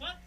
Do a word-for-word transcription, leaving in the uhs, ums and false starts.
what?